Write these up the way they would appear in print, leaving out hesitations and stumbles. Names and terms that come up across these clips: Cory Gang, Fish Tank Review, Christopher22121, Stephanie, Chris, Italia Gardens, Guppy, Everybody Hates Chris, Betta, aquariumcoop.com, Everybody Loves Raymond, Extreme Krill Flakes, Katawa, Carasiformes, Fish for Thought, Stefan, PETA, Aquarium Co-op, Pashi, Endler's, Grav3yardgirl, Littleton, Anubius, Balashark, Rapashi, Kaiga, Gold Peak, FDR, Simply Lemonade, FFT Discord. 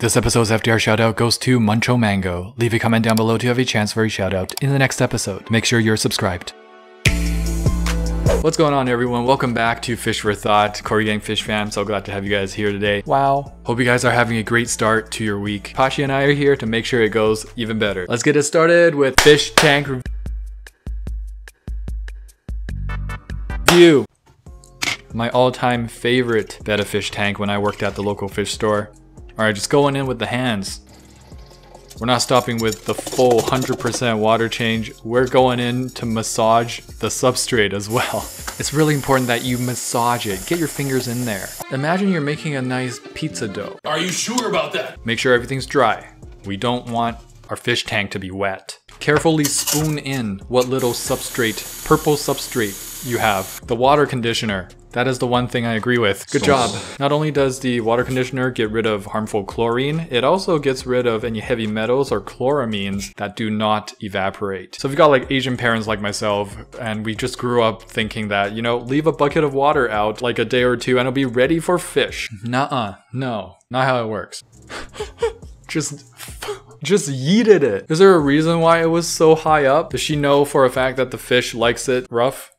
This episode's FDR shoutout goes to Muncho Mango. Leave a comment down below to have a chance for a shoutout in the next episode. Make sure you're subscribed. What's going on, everyone? Welcome back to Fish for Thought. Cory Gang Fish fam, so glad to have you guys here today. Wow. Hope you guys are having a great start to your week. Pashi and I are here to make sure it goes even better. Let's get it started with Fish Tank Review. My all-time favorite betta fish tank when I worked at the local fish store. All right, just going in with the hands. We're not stopping with the full 100% water change. We're going in to massage the substrate as well. It's really important that you massage it. Get your fingers in there. Imagine you're making a nice pizza dough. Are you sure about that? Make sure everything's dry. We don't want our fish tank to be wet. Carefully spoon in what little substrate, purple substrate you have. The water conditioner. That is the one thing I agree with. Good job. Not only does the water conditioner get rid of harmful chlorine, it also gets rid of any heavy metals or chloramines that do not evaporate. So if you've got like Asian parents like myself, and we just grew up thinking that, you know, leave a bucket of water out like a day or two and it'll be ready for fish. Nuh-uh. No. Not how it works. Just yeeted it. Is there a reason why it was so high up? Does she know for a fact that the fish likes it rough?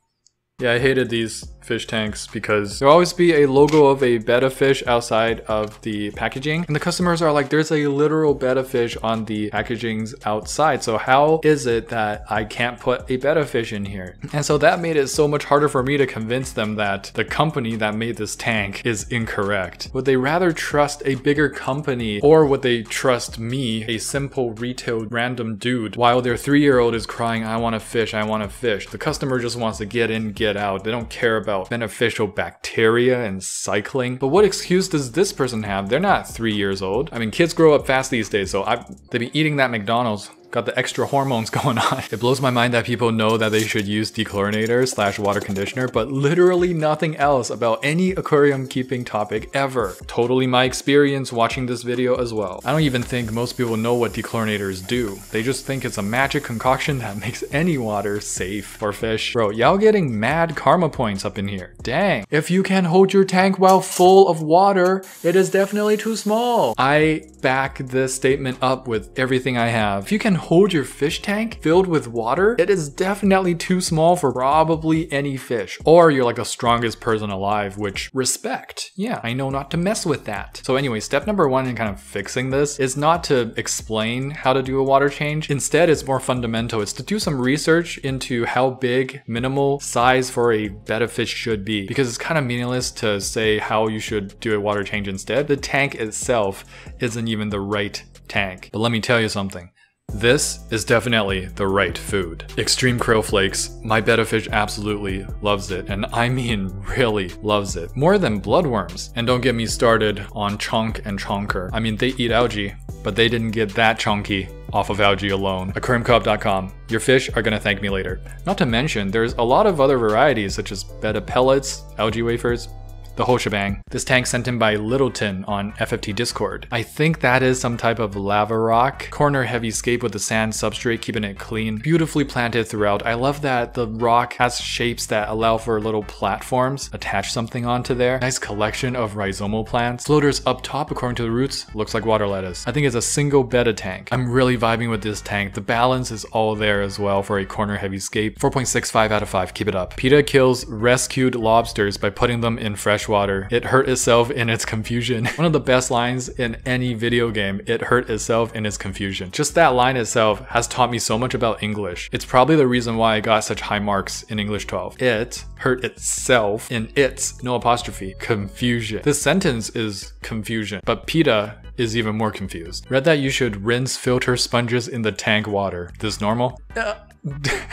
Yeah, I hated these fish tanks because there'll always be a logo of a betta fish outside of the packaging. And the customers are like, there's a literal betta fish on the packagings outside. So how is it that I can't put a betta fish in here? And so that made it so much harder for me to convince them that the company that made this tank is incorrect. Would they rather trust a bigger company, or would they trust me, a simple retail random dude, while their 3-year-old is crying, I want a fish, I want a fish. The customer just wants to get in, get out. They don't care about beneficial bacteria and cycling. But what excuse does this person have? They're not 3 years old. I mean, kids grow up fast these days, so they've been eating that McDonald's. Got the extra hormones going on. It blows my mind that people know that they should use dechlorinator/water conditioner, but literally nothing else about any aquarium keeping topic ever. Totally my experience watching this video as well. I don't even think most people know what dechlorinators do. They just think it's a magic concoction that makes any water safe for fish. Bro, y'all getting mad karma points up in here. Dang. If you can hold your tank while full of water, it is definitely too small. I back this statement up with everything I have. If you can hold your fish tank filled with water, it is definitely too small for probably any fish. Or you're like the strongest person alive, which respect. Yeah, I know not to mess with that. So anyway, step number one in kind of fixing this is not to explain how to do a water change. Instead, it's more fundamental. It's to do some research into how big minimal size for a betta fish should be, because it's kind of meaningless to say how you should do a water change instead. The tank itself isn't even the right tank. But let me tell you something. This is definitely the right food. Extreme Krill Flakes, my betta fish absolutely loves it, and I mean really loves it. More than bloodworms. And don't get me started on chonk and chonker. I mean, they eat algae, but they didn't get that chonky off of algae alone. Aquariumcoop.com. Your fish are gonna thank me later. Not to mention, there's a lot of other varieties such as betta pellets, algae wafers, the whole shebang. This tank sent in by Littleton on FFT Discord. I think that is some type of lava rock. Corner heavy scape with the sand substrate, keeping it clean. Beautifully planted throughout. I love that the rock has shapes that allow for little platforms. Attach something onto there. Nice collection of rhizomal plants. Floaters up top according to the roots. Looks like water lettuce. I think it's a single betta tank. I'm really vibing with this tank. The balance is all there as well for a corner heavy scape. 4.65 out of 5. Keep it up. PETA kills rescued lobsters by putting them in fresh water. It hurt itself in its confusion. One of the best lines in any video game. It hurt itself in its confusion. Just that line itself has taught me so much about English. It's probably the reason why I got such high marks in English 12. It hurt itself in its, no apostrophe, confusion. This sentence is confusion, but PETA is even more confused. Read that you should rinse filter sponges in the tank water. This normal?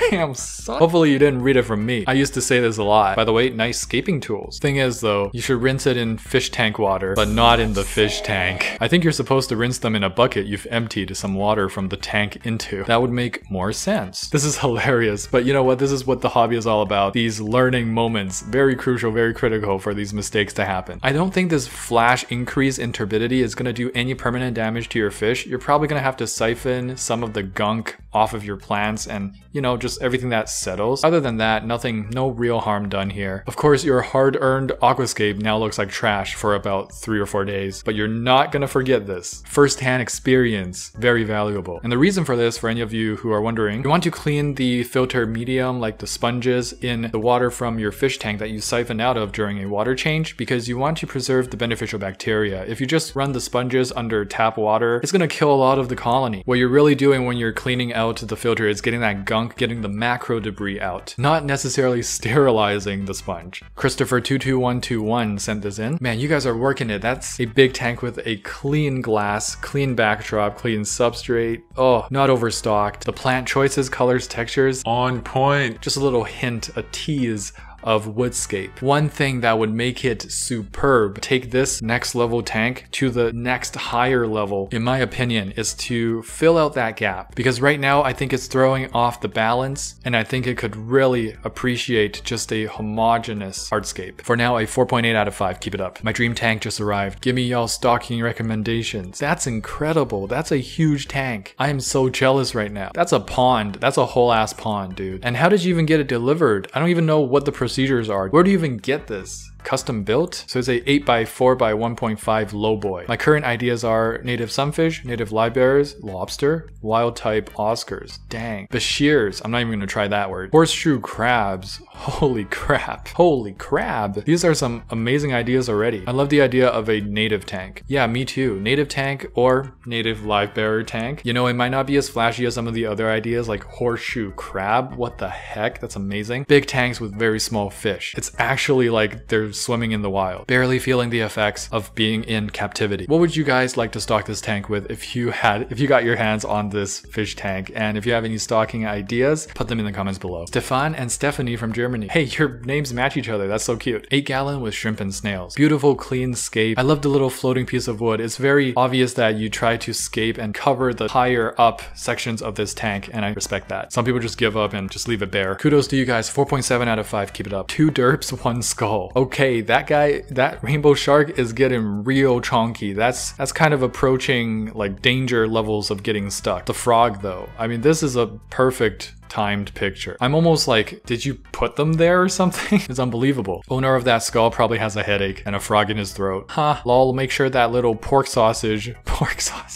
Damn, son. Hopefully you didn't read it from me. I used to say this a lot. By the way, nice scaping tools. Thing is though, you should rinse it in fish tank water, but not in the fish tank. I think you're supposed to rinse them in a bucket you've emptied some water from the tank into. That would make more sense. This is hilarious, but you know what? This is what the hobby is all about. These learning moments. Very crucial, very critical for these mistakes to happen. I don't think this flash increase in turbidity is gonna do any permanent damage to your fish. You're probably gonna have to siphon some of the gunk off of your plants and you know, just everything that settles. Other than that, nothing, no real harm done here. Of course, your hard-earned aquascape now looks like trash for about 3 or 4 days, but you're not gonna forget this. First-hand experience, very valuable. And the reason for this, for any of you who are wondering, you want to clean the filter medium, like the sponges, in the water from your fish tank that you siphon out of during a water change, because you want to preserve the beneficial bacteria. If you just run the sponges under tap water, it's gonna kill a lot of the colony. What you're really doing when you're cleaning out the filter is getting that gunk, getting the macro debris out, not necessarily sterilizing the sponge. Christopher22121 sent this in. Man, you guys are working it. That's a big tank with a clean glass, clean backdrop, clean substrate. Oh, not overstocked. The plant choices, colors, textures. On point. Just a little hint, a tease of woodscape. One thing that would make it superb, take this next level tank to the next higher level, in my opinion, is to fill out that gap. Because right now I think it's throwing off the balance, and I think it could really appreciate just a homogeneous hardscape. For now, a 4.8 out of 5, keep it up. My dream tank just arrived. Give me y'all stocking recommendations. That's incredible. That's a huge tank. I am so jealous right now. That's a pond. That's a whole ass pond, dude. And how did you even get it delivered? I don't even know what the procedures are. Where do you even get this? Custom built? So it's a 8x4x1.5 lowboy. My current ideas are native sunfish, native live bearers, lobster, wild type Oscars. Dang. Bashirs. I'm not even gonna try that word. Horseshoe crabs. Holy crap. Holy crab. These are some amazing ideas already. I love the idea of a native tank. Yeah, me too. Native tank or native live bearer tank. You know, it might not be as flashy as some of the other ideas like horseshoe crab. What the heck? That's amazing. Big tanks with very small fish. It's actually like they're swimming in the wild, barely feeling the effects of being in captivity. What would you guys like to stock this tank with if you got your hands on this fish tank? And if you have any stocking ideas, put them in the comments below. Stefan and Stephanie from Germany. Hey, your names match each other. That's so cute. 8 gallon with shrimp and snails. Beautiful, clean scape. I love the little floating piece of wood. It's very obvious that you try to scape and cover the higher up sections of this tank, and I respect that. Some people just give up and just leave it bare. Kudos to you guys. 4.7 out of 5. Keep it up. 2 derps, 1 skull. Okay, that rainbow shark is getting real chonky. That's kind of approaching like danger levels of getting stuck. The frog though, I mean, this is a perfect timed picture. I'm almost like, did you put them there or something? It's unbelievable. Owner of that skull probably has a headache and a frog in his throat. Huh, lol, make sure that little pork sausage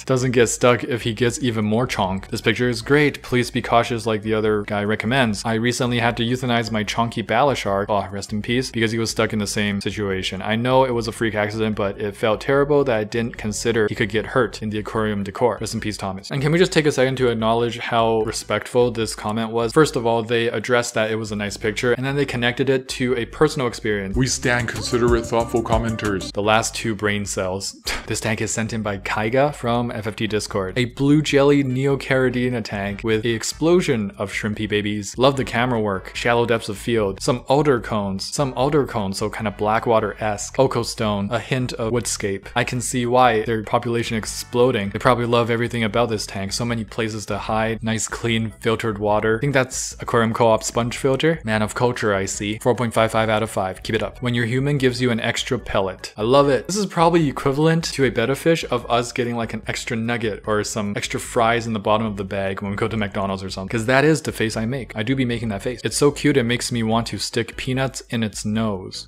doesn't get stuck if he gets even more chonk. This picture is great. Please be cautious like the other guy recommends. I recently had to euthanize my chonky Balashark, oh, rest in peace, because he was stuck in the same situation. I know it was a freak accident, but it felt terrible that I didn't consider he could get hurt in the aquarium decor. Rest in peace, Thomas. And can we just take a second to acknowledge how respectful this comment was? First of all, they addressed that it was a nice picture, and then they connected it to a personal experience. We stand considerate, thoughtful commenters. The last 2 brain cells. This tank is sent in by Kaiga from FFT Discord. A blue jelly neocaridina tank with the explosion of shrimpy babies. Love the camera work. Shallow depths of field. Some alder cones, so kind of Blackwater-esque. Oco stone, a hint of woodscape. I can see why their population exploding. They probably love everything about this tank. So many places to hide. Nice, clean, filtered water. I think that's Aquarium Co-op sponge filter. Man of culture, I see. 4.55 out of 5. Keep it up. When you're human, gives you an extra pellet. I love it. This is probably equivalent to a betta fish of us getting like an extra nugget or some extra fries in the bottom of the bag when we go to McDonald's or something. Because that is the face I make. I do be making that face. It's so cute, it makes me want to stick peanuts in its nose.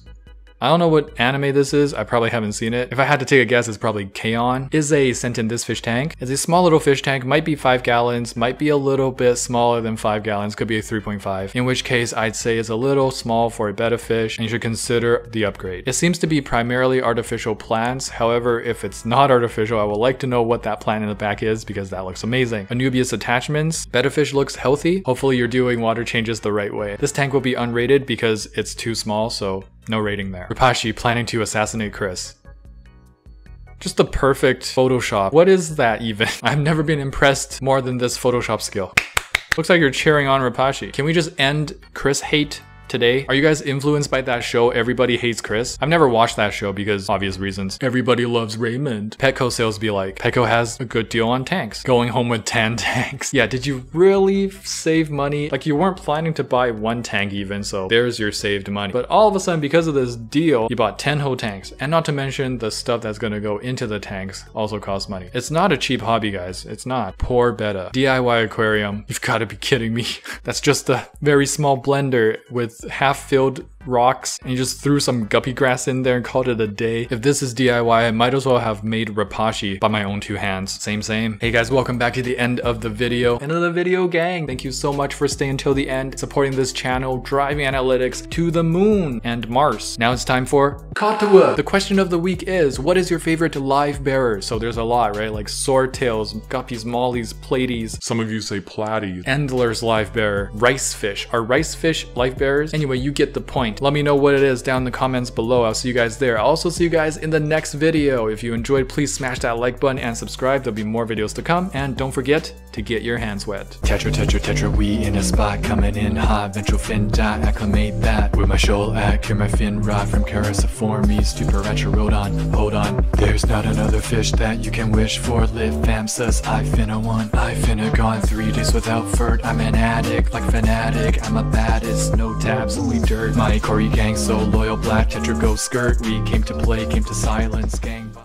I don't know what anime this is. I probably haven't seen it. If I had to take a guess, it's probably K-On. Izzy sent in this fish tank. It's a small little fish tank, might be 5 gallons, might be a little bit smaller than 5 gallons, could be a 3.5. In which case, I'd say it's a little small for a betta fish, and you should consider the upgrade. It seems to be primarily artificial plants. However, if it's not artificial, I would like to know what that plant in the back is, because that looks amazing. Anubius attachments. Betta fish looks healthy. Hopefully you're doing water changes the right way. This tank will be unrated because it's too small, so no rating there. Rapashi planning to assassinate Chris. Just the perfect Photoshop. What is that even? I've never been impressed more than this Photoshop skill. Looks like you're cheering on Rapashi. Can we just end Chris hate today. Are you guys influenced by that show, Everybody Hates Chris? I've never watched that show because obvious reasons. Everybody Loves Raymond. Petco sales be like, Petco has a good deal on tanks. Going home with 10 tanks. Yeah, did you really save money? Like, you weren't planning to buy one tank even, so there's your saved money. But all of a sudden, because of this deal, you bought 10 whole tanks. And not to mention the stuff that's gonna go into the tanks also costs money. It's not a cheap hobby, guys. It's not. Poor Betta. DIY aquarium. You've gotta be kidding me. That's just a very small blender with half-filled rocks, and you just threw some guppy grass in there and called it a day. If this is DIY, I might as well have made Rapashi by my own two hands. Same. Hey guys, welcome back to the end of the video. End of the video, gang. Thank you so much for staying till the end, supporting this channel, driving analytics to the moon and Mars. Now it's time for Katawa. The question of the week is, what is your favorite live bearer? So there's a lot, right? Like swordtails, guppies, mollies, platies. Some of you say platies. Endler's live bearer, rice fish. Are rice fish live bearers? Anyway, you get the point. Let me know what it is down in the comments below. I'll see you guys there. I'll also see you guys in the next video. If you enjoyed, please smash that like button and subscribe. There'll be more videos to come. And don't forget to get your hands wet. Tetra, we in a spot coming in hot. Ventral fin dot, acclimate that. With my shoal act, cure my fin rod from Carasiformes to Paratriodon. Hold on, there's not another fish that you can wish for. Live fam says, I finna one. I finna gone 3 days without furt. I'm an addict, like fanatic. I'm a baddest, no tabs, only dirt. My Cory Gang so loyal, black tetra go skirt. We came to play, came to silence, gang.